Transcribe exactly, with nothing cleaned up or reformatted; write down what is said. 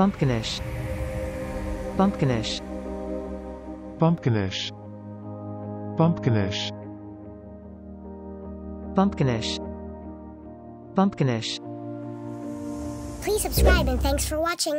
Pumpkinish. Pumpkinish. Pumpkinish. Pumpkinish. Pumpkinish. Pumpkinish. Please subscribe and thanks for watching.